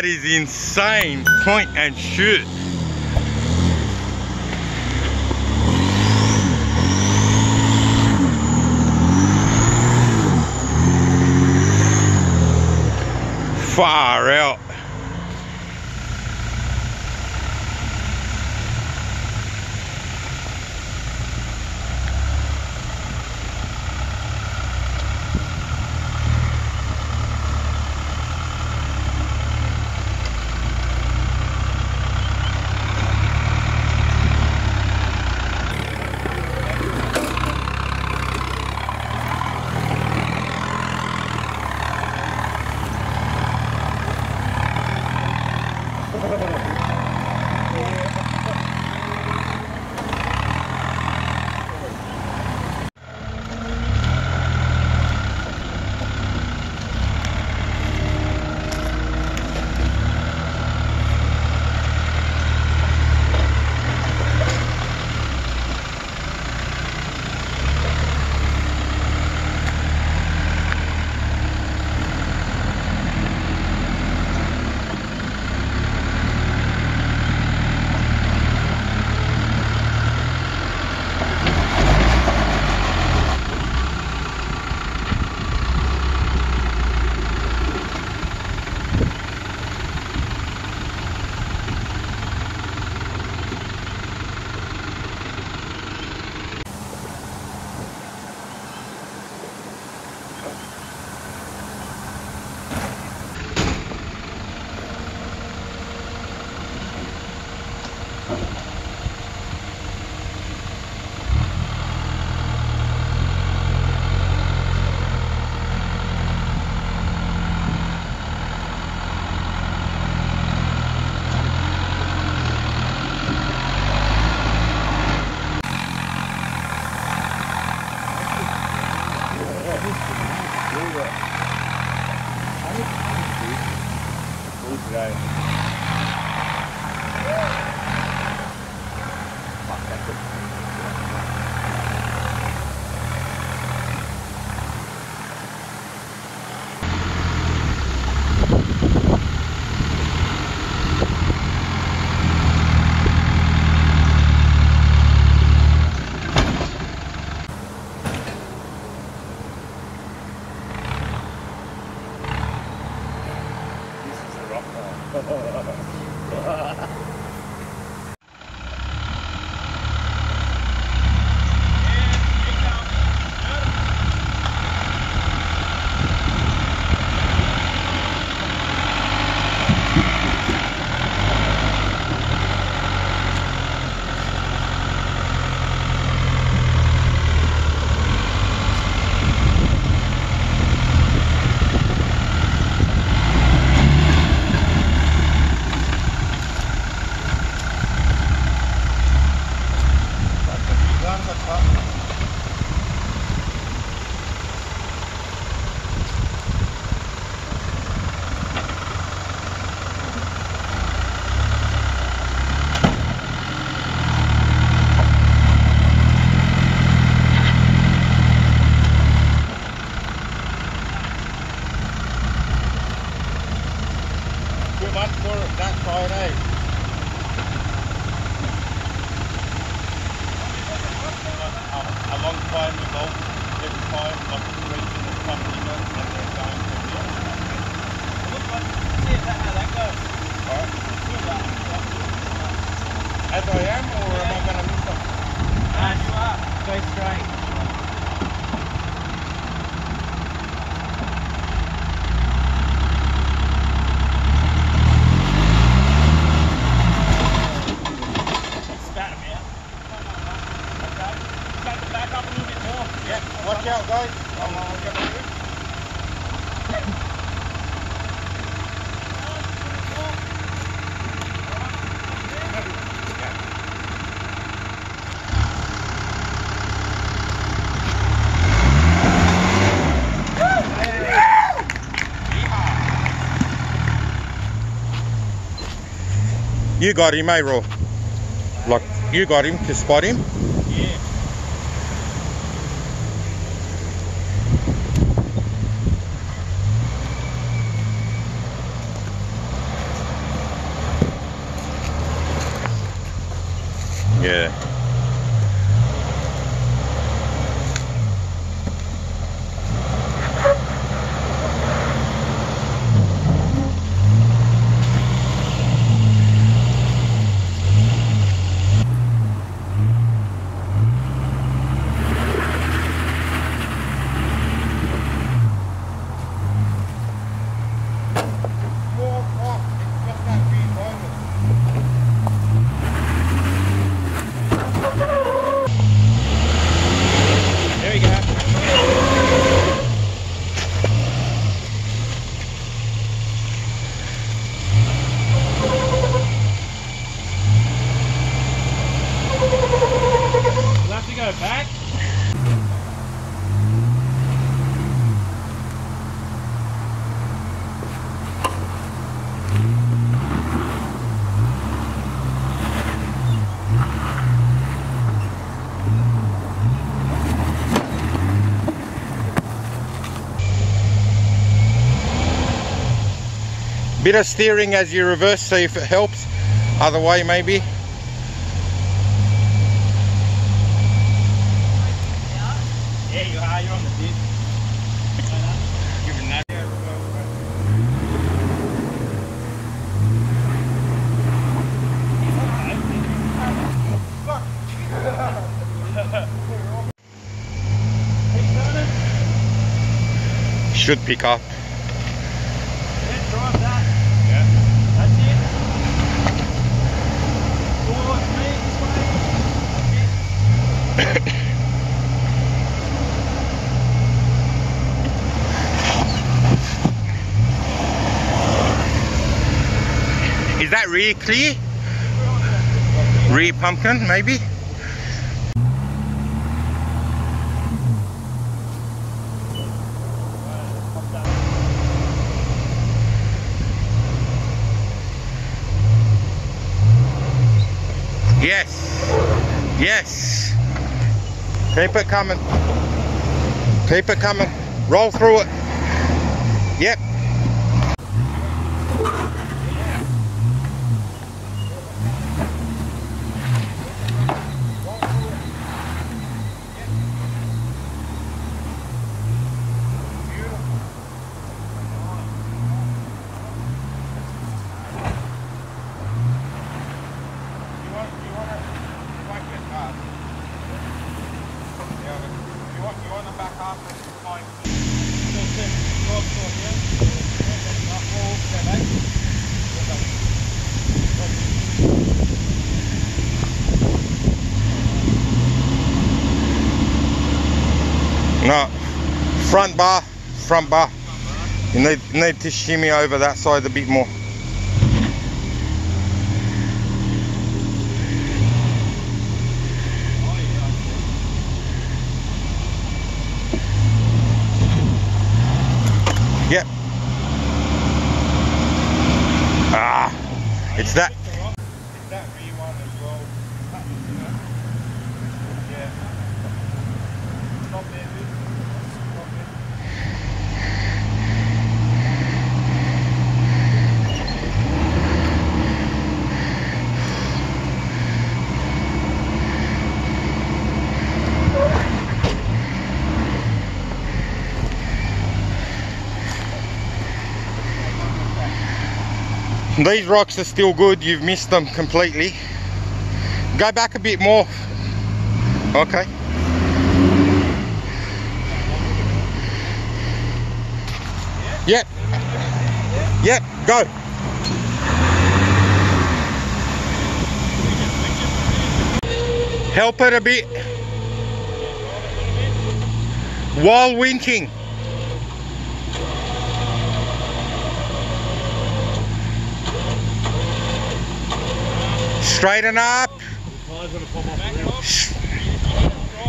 That is insane point and shoot. Far out. You got him, eh, Raw? Like, you got him to spot him? Yeah. Yeah. Bit of steering as you reverse, see if it helps. Other way maybe. Yeah, you are. You're on the ditch. Should pick up. Is that really clear? Really pumpkin, maybe? Yes. Yes. Keep it coming. Keep it coming. Roll through it. Yep. No, front bar, front bar. You need to shimmy over that side a bit more. Yep. Ah, it's that. These rocks are still good, you've missed them completely. Go back a bit more. Okay. Yep. Yep, go. Help it a bit. While winching. Straighten up.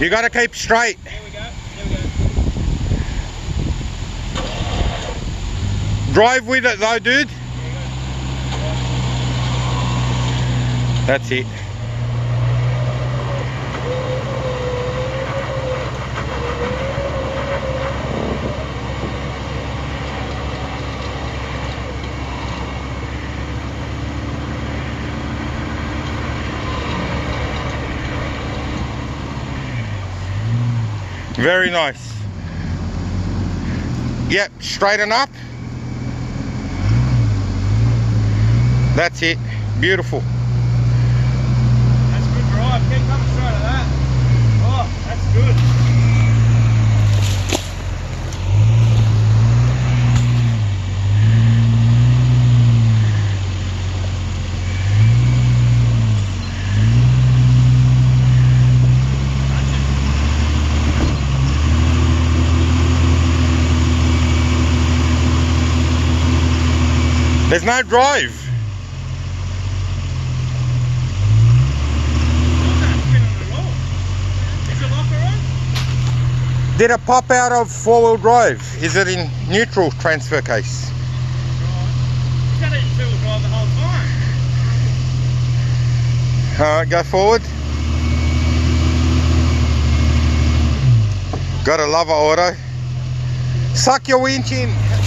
You gotta keep straight. There we go. Drive with it though, dude. That's it. Very nice. Yep, straighten up. That's it. Beautiful. That's good drive. Keep coming straight at that. Oh, that's good. There's no drive. Is the locker on? Did it pop out of four-wheel drive? Is it in neutral transfer case? It's had it in two-wheel drive the whole time. Alright, go forward. Gotta love an auto. Suck your winch in.